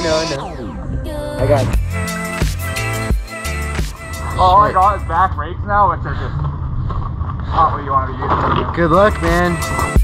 I know. I got it. All I got is back rakes now, which are just not what you want to be using. Good luck, man.